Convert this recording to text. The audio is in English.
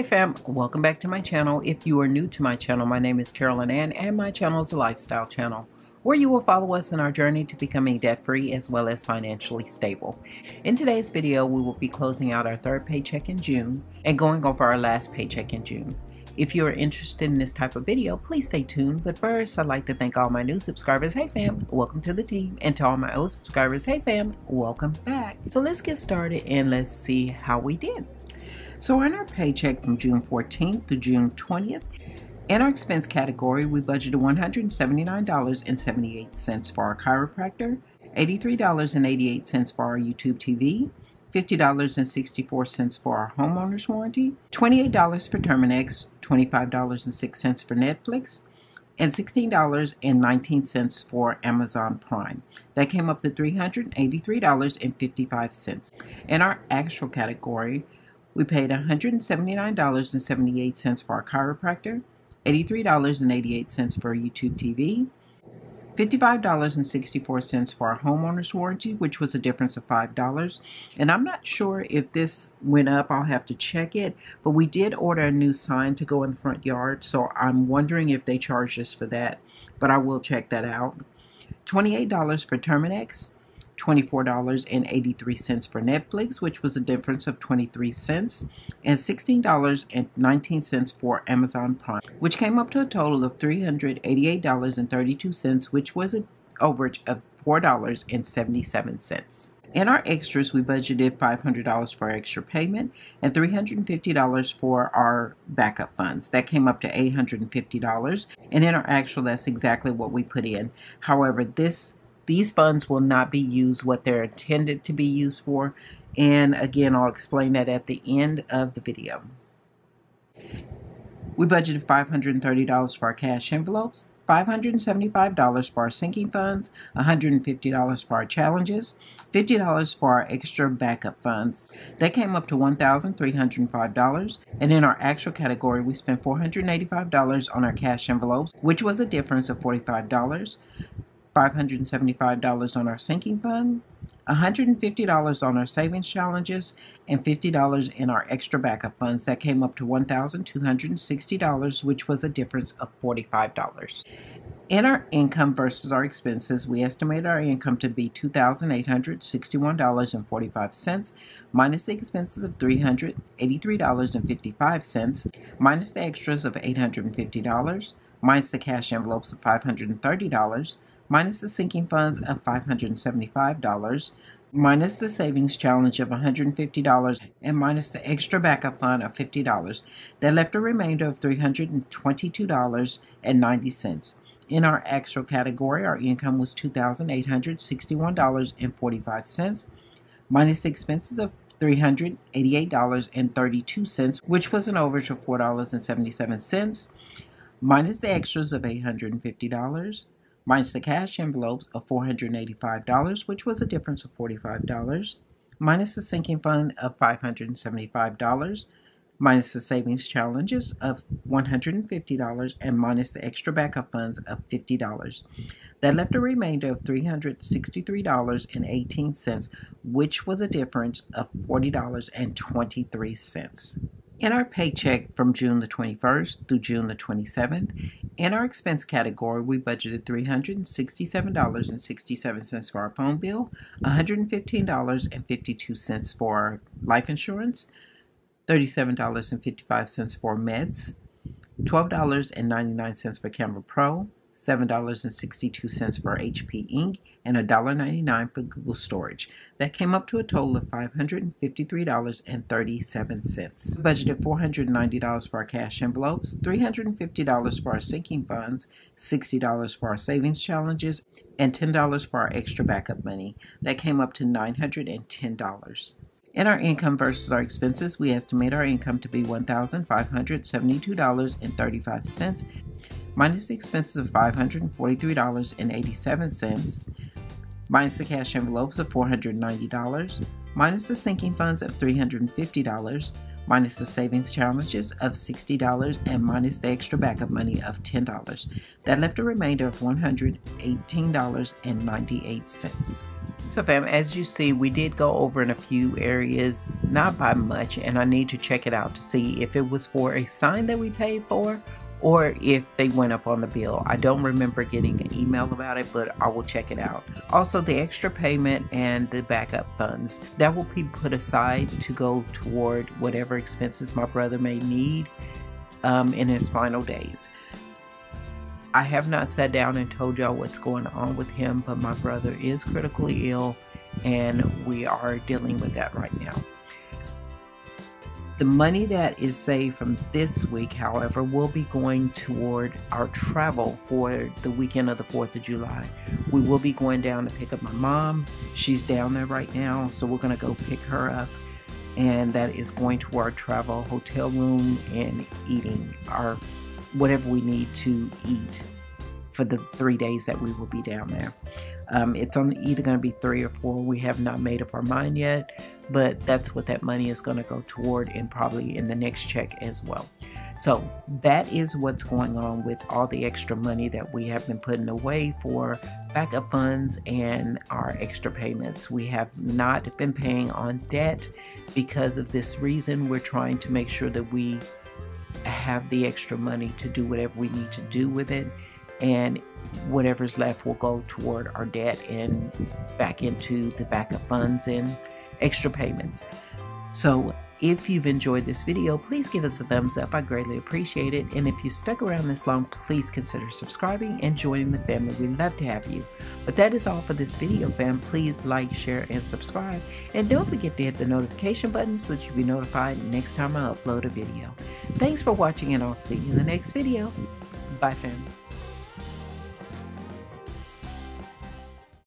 Hey fam, welcome back to my channel. If you are new to my channel, my name is Carolyn Ann and my channel is a lifestyle channel where you will follow us in our journey to becoming debt-free as well as financially stable. In today's video, we will be closing out our third paycheck in June and going over our last paycheck in June. If you are interested in this type of video, please stay tuned. But first, I'd like to thank all my new subscribers. Hey fam, welcome to the team. And to all my old subscribers, hey fam, welcome back. So let's get started and let's see how we did. So in our paycheck from June 14th to June 20th, in our expense category, we budgeted $179.78 for our chiropractor, $83.88 for our YouTube TV, $50.64 for our homeowner's warranty, $28 for Terminix, $25.06 for Netflix, and $16.19 for Amazon Prime. That came up to $383.55. In our actual category, we paid $179.78 for our chiropractor, $83.88 for YouTube TV, $55.64 for our homeowner's warranty, which was a difference of $5. And I'm not sure if this went up, I'll have to check it, but we did order a new sign to go in the front yard, so I'm wondering if they charged us for that, but I will check that out. $28 for Terminix, $24.83 for Netflix, which was a difference of 23 cents, and $16.19 for Amazon Prime, which came up to a total of $388.32, which was an overage of $4.77. In our extras, we budgeted $500 for our extra payment and $350 for our backup funds. That came up to $850, and in our actual, that's exactly what we put in. However, these funds will not be used what they're intended to be used for, and again, I'll explain that at the end of the video. We budgeted $530 for our cash envelopes, $575 for our sinking funds, $150 for our challenges, $50 for our extra backup funds. That came up to $1,305, and in our actual category, we spent $485 on our cash envelopes, which was a difference of $45, $575 on our sinking fund, $150 on our savings challenges, and $50 in our extra backup funds. That came up to $1,260, which was a difference of $45. In our income versus our expenses, we estimated our income to be $2,861.45 minus the expenses of $383.55 minus the extras of $850 minus the cash envelopes of $530 minus the sinking funds of $575, minus the savings challenge of $150, and minus the extra backup fund of $50. That left a remainder of $322.90. In our actual category, our income was $2,861.45, minus the expenses of $388.32, which was an overage of $4.77, minus the extras of $850, minus the cash envelopes of $485, which was a difference of $45, minus the sinking fund of $575, minus the savings challenges of $150, and minus the extra backup funds of $50. That left a remainder of $363.18, which was a difference of $40.23. In our paycheck from June the 21st through June the 27th, in our expense category, we budgeted $367.67 for our phone bill, $115.52 for life insurance, $37.55 for meds, $12.99 for Camera Pro, $7.62 for HP Inc, and $1.99 for Google Storage. That came up to a total of $553.37. We budgeted $490 for our cash envelopes, $350 for our sinking funds, $60 for our savings challenges, and $10 for our extra backup money. That came up to $910. In our income versus our expenses, we estimate our income to be $1,572.35, minus the expenses of $543.87, minus the cash envelopes of $490, minus the sinking funds of $350, minus the savings challenges of $60, and minus the extra backup money of $10. That left a remainder of $118.98. So fam, as you see, we did go over in a few areas, not by much, and I need to check it out to see if it was for a sign that we paid for or if they went up on the bill. I don't remember getting an email about it, but I will check it out. Also, the extra payment and the backup funds, that will be put aside to go toward whatever expenses my brother may need in his final days. I have not sat down and told y'all what's going on with him, but my brother is critically ill and we are dealing with that right now. The money that is saved from this week, however, will be going toward our travel for the weekend of the 4th of July. We will be going down to pick up my mom. She's down there right now, so we're going to go pick her up. And that is going toward our travel, hotel room, and eating our whatever we need to eat for the 3 days that we will be down there. It's on either going to be 3 or 4. We have not made up our mind yet, but that's what that money is going to go toward, and probably in the next check as well. So that is what's going on with all the extra money that we have been putting away for backup funds and our extra payments. We have not been paying on debt because of this reason. We're trying to make sure that we have the extra money to do whatever we need to do with it, and whatever's left will go toward our debt and back into the backup funds and extra payments. So if you've enjoyed this video, please give us a thumbs up. I greatly appreciate it. And if you stuck around this long, please consider subscribing and joining the family. We'd love to have you. But that is all for this video, fam. Please like, share, and subscribe. And don't forget to hit the notification button so that you'll be notified next time I upload a video. Thanks for watching, and I'll see you in the next video. Bye, fam.